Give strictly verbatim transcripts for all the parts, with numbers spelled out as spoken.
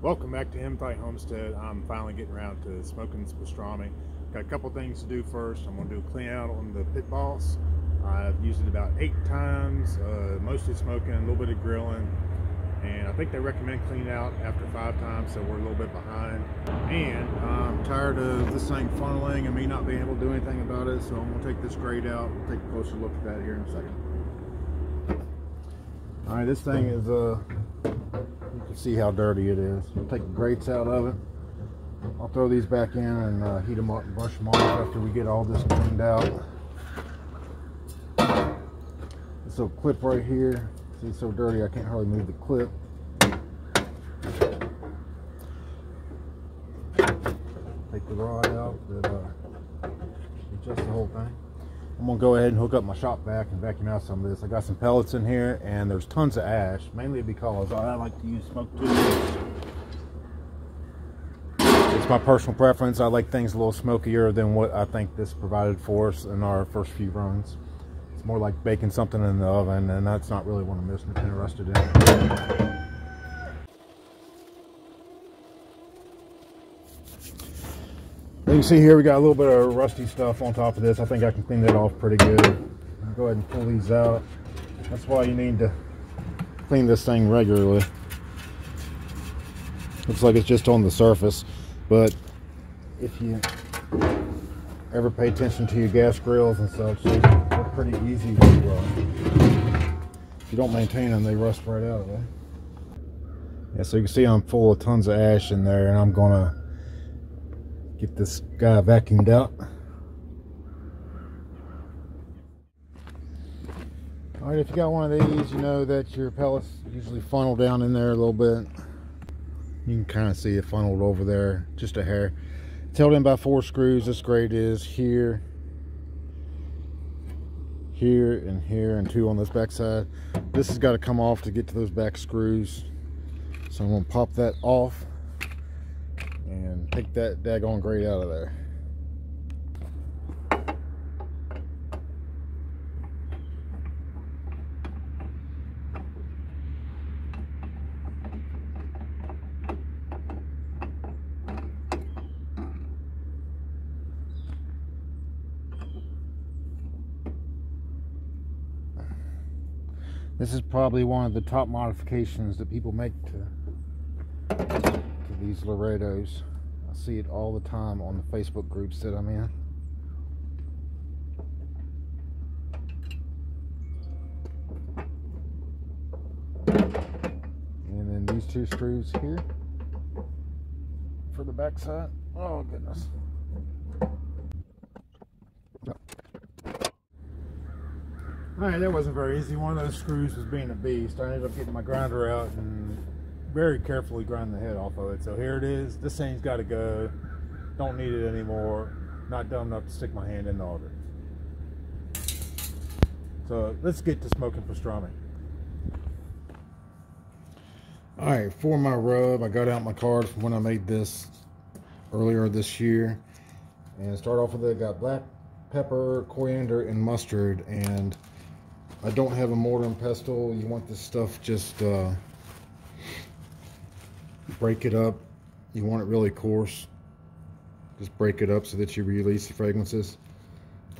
Welcome back to Empty Homestead. I'm finally getting around to smoking this pastrami. Got a couple things to do first. I'm going to do a clean out on the Pit Boss. I've used it about eight times, uh, mostly smoking, a little bit of grilling. And I think they recommend clean out after five times, so we're a little bit behind. And I'm tired of this thing funneling and me not being able to do anything about it, so I'm going to take this grate out. We'll take a closer look at that here in a second. All right, this thing is, uh, you can see how dirty it is. We'll take the grates out of it. I'll throw these back in and uh, heat them up and brush them off after we get all this cleaned out. This little clip right here. See, it's so dirty I can't hardly move the clip. Take the rod out that uh, adjust the whole thing. I'm going to go ahead and hook up my shop vac and vacuum out some of this. I got some pellets in here and there's tons of ash, mainly because I like to use smoke tubes. It's my personal preference. I like things a little smokier than what I think this provided for us in our first few runs. It's more like baking something in the oven, and that's not really what I'm interested in. You can see here we got a little bit of rusty stuff on top of this. I think I can clean that off pretty good. I'll go ahead and pull these out. That's why you need to clean this thing regularly. Looks like it's just on the surface, but if you ever pay attention to your gas grills and such, pretty easy to, uh, if you don't maintain them, they rust right out of it. Yeah, so you can see I'm full of tons of ash in there, and I'm gonna get this guy vacuumed out. All right, if you got one of these, you know that your pellets usually funnel down in there a little bit. You can kind of see it funneled over there, just a hair. It's held in by four screws. This grate is here, here, and here, and two on this back side. This has got to come off to get to those back screws, so I'm going to pop that off and take that daggone grate out of there. This is probably one of the top modifications that people make to, to these Laredos. I see it all the time on the Facebook groups that I'm in. And then these two screws here for the back side. Oh, goodness. Alright, that wasn't very easy. One of those screws was being a beast. I ended up getting my grinder out and very carefully grinding the head off of it. So here it is. This thing's got to go. Don't need it anymore. Not dumb enough to stick my hand in the auger. So let's get to smoking pastrami. Alright, for my rub, I got out my card from when I made this earlier this year. And start off with it. I got black pepper, coriander, and mustard, and I don't have a mortar and pestle. You want this stuff, just uh, break it up. You want it really coarse. Just break it up so that you release the fragrances.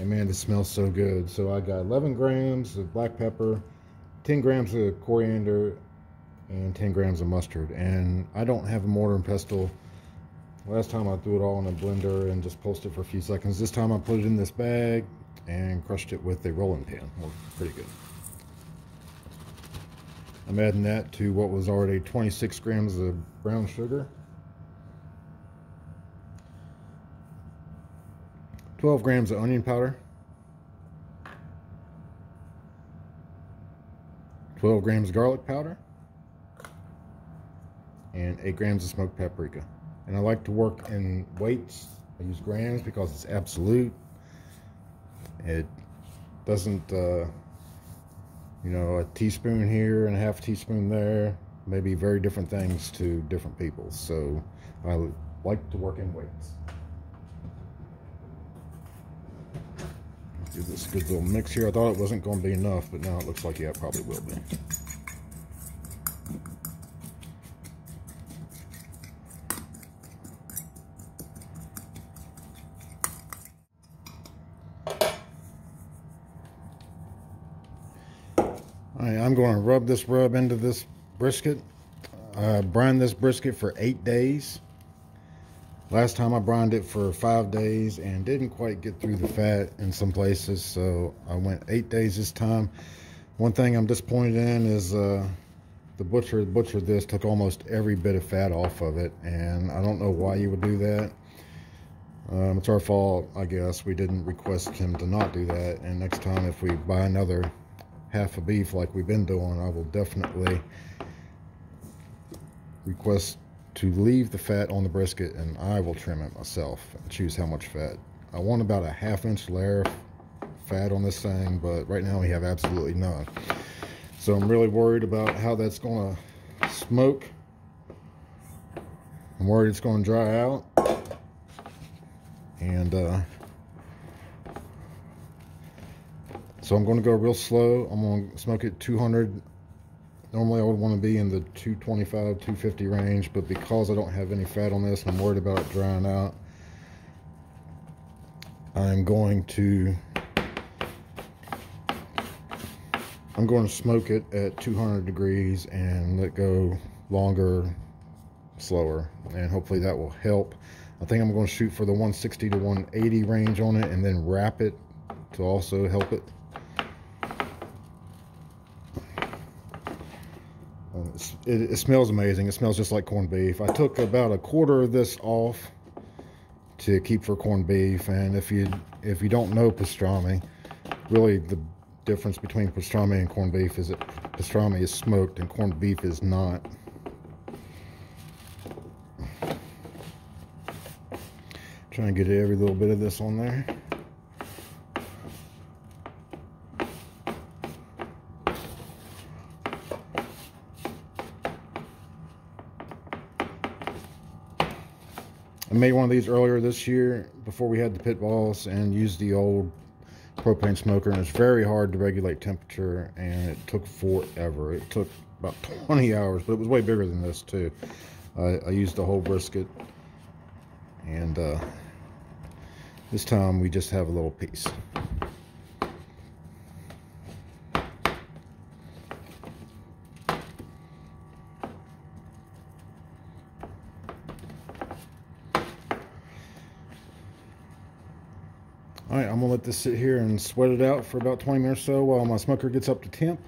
And man, this smells so good. So I got eleven grams of black pepper, ten grams of coriander, and ten grams of mustard. And I don't have a mortar and pestle. Last time I threw it all in a blender and just pulsed it for a few seconds. This time I put it in this bag and crushed it with a rolling pin. Worked pretty good. I'm adding that to what was already twenty-six grams of brown sugar, twelve grams of onion powder, twelve grams of garlic powder, and eight grams of smoked paprika. And I like to work in weights. I use grams because it's absolute. It doesn't, uh, you know, a teaspoon here and a half teaspoon there may be very different things to different people. So I like to work in weights. Give this a good little mix here. I thought it wasn't going to be enough, but now it looks like, yeah, it probably will be. I'm going to rub this rub into this brisket. I brined this brisket for eight days. Last time I brined it for five days and didn't quite get through the fat in some places, so I went eight days this time. One thing I'm disappointed in is uh, the butcher that butchered this took almost every bit of fat off of it, and I don't know why you would do that. Um, it's our fault, I guess. We didn't request him to not do that, and next time if we buy another half a beef like we've been doing, I will definitely request to leave the fat on the brisket, and I will trim it myself and choose how much fat. I want about a half inch layer of fat on this thing, but right now we have absolutely none. So I'm really worried about how that's gonna smoke. I'm worried it's gonna dry out. And uh, so I'm gonna go real slow. I'm gonna smoke it two hundred. Normally I would want to be in the two twenty-five, two fifty range, but because I don't have any fat on this, I'm worried about it drying out. I'm going to, I'm going to smoke it at two hundred degrees and let go longer, slower, and hopefully that will help. I think I'm going to shoot for the one sixty to one eighty range on it and then wrap it to also help it. It, it smells amazing. It smells just like corned beef. I took about a quarter of this off to keep for corned beef, and if you if you don't know pastrami, really the difference between pastrami and corned beef is that pastrami is smoked and corned beef is not. Trying to get every little bit of this on there. I made one of these earlier this year before we had the Pit Boss and used the old propane smoker, and it's very hard to regulate temperature, and it took forever. It took about twenty hours, but it was way bigger than this too. I, I used the whole brisket, and uh, this time we just have a little piece. All right, I'm gonna let this sit here and sweat it out for about twenty minutes or so while my smoker gets up to temp,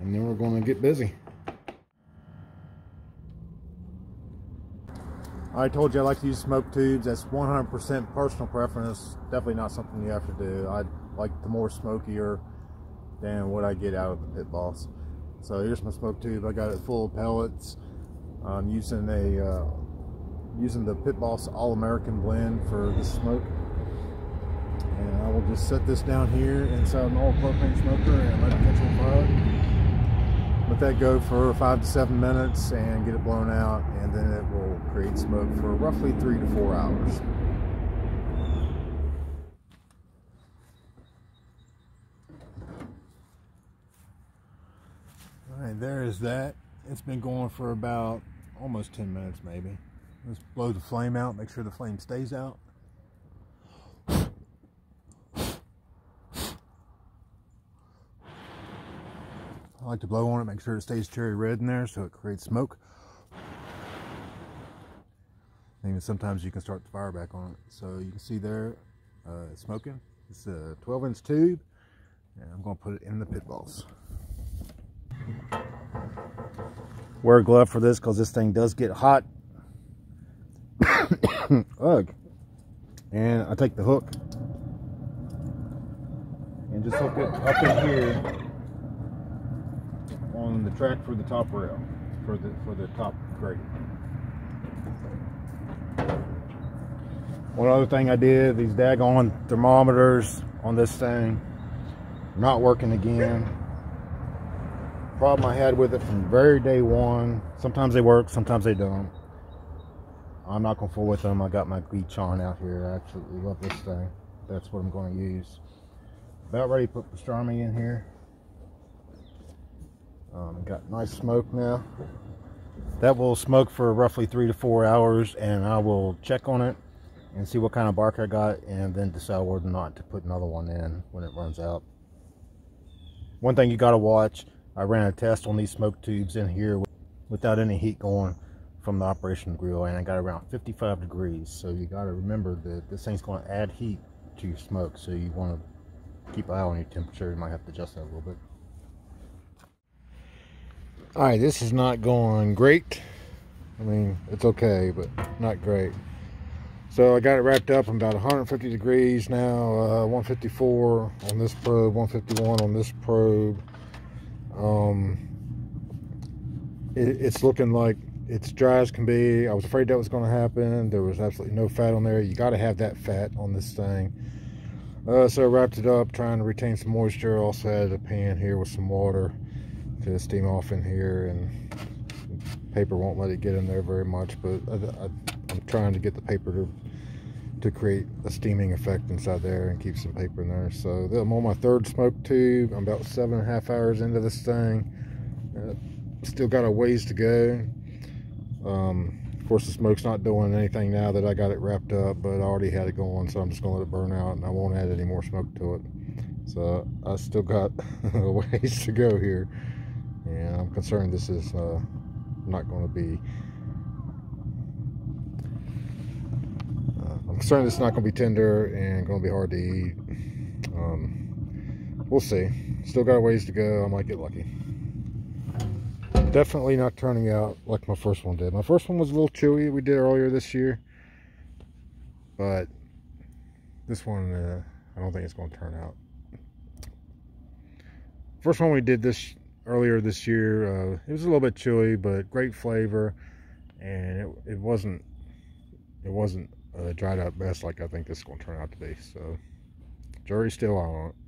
and then we're gonna get busy. I told you I like to use smoke tubes. That's one hundred percent personal preference. Definitely not something you have to do. I like the more smokier than what I get out of the Pit Boss. So here's my smoke tube. I got it full of pellets. I'm using a uh, using the Pit Boss All-American blend for the smoke. And I will just set this down here inside an old propane smoker and let it catch on fire. Let that go for five to seven minutes and get it blown out, and then it will create smoke for roughly three to four hours. All right, there is that. It's been going for about almost ten minutes maybe. Let's blow the flame out, make sure the flame stays out. I like to blow on it, make sure it stays cherry red in there so it creates smoke. And even sometimes you can start the fire back on it. So you can see there, uh, it's smoking. It's a twelve inch tube, and I'm gonna put it in the Pit Boss. Wear a glove for this because this thing does get hot. Ugh. And I take the hook and just hook it up in here on the track for the top rail, for the for the top grate. One other thing I did, these daggone thermometers on this thing not working again. Problem I had with it from very day one. Sometimes they work, sometimes they don't. I'm not gonna fool with them. I got my Gleichon out here. I absolutely love this thing. That's what I'm gonna use. About ready to put pastrami in here. Um, got nice smoke now. That will smoke for roughly three to four hours, and I will check on it and see what kind of bark I got, and then decide whether or not to put another one in when it runs out. One thing you got to watch I ran a test on these smoke tubes in here without any heat going from the operation grill, and I got around fifty-five degrees. So you got to remember that this thing's going to add heat to your smoke, so you want to keep an eye on your temperature. You might have to adjust that a little bit. All right, this is not going great. I mean, it's okay, but not great. So I got it wrapped up in about one hundred fifty degrees now, uh, one fifty-four on this probe, one fifty-one on this probe. Um, it, it's looking like it's dry as can be. I was afraid that was going to happen. There was absolutely no fat on there. You got to have that fat on this thing. Uh, so I wrapped it up, trying to retain some moisture. Also added a pan here with some water to steam off in here, and paper won't let it get in there very much, but I, I, I'm trying to get the paper to to create a steaming effect inside there and keep some paper in there. So I'm on my third smoke tube. I'm about seven and a half hours into this thing. Uh, still got a ways to go. Um, of course, the smoke's not doing anything now that I got it wrapped up, but I already had it going, so I'm just gonna let it burn out and I won't add any more smoke to it. So I still got a ways to go here. And I'm concerned this is uh, not gonna be I'm concerned it's not going to be tender and going to be hard to eat. Um, we'll see. Still got a ways to go. I might get lucky. Definitely not turning out like my first one did. My first one was a little chewy. We did earlier this year. But this one, uh, I don't think it's going to turn out. First one we did this earlier this year, uh, it was a little bit chewy, but great flavor. And it, it wasn't, it wasn't, Uh, dried out best like I think this is going to turn out to be. So jury's still out on it.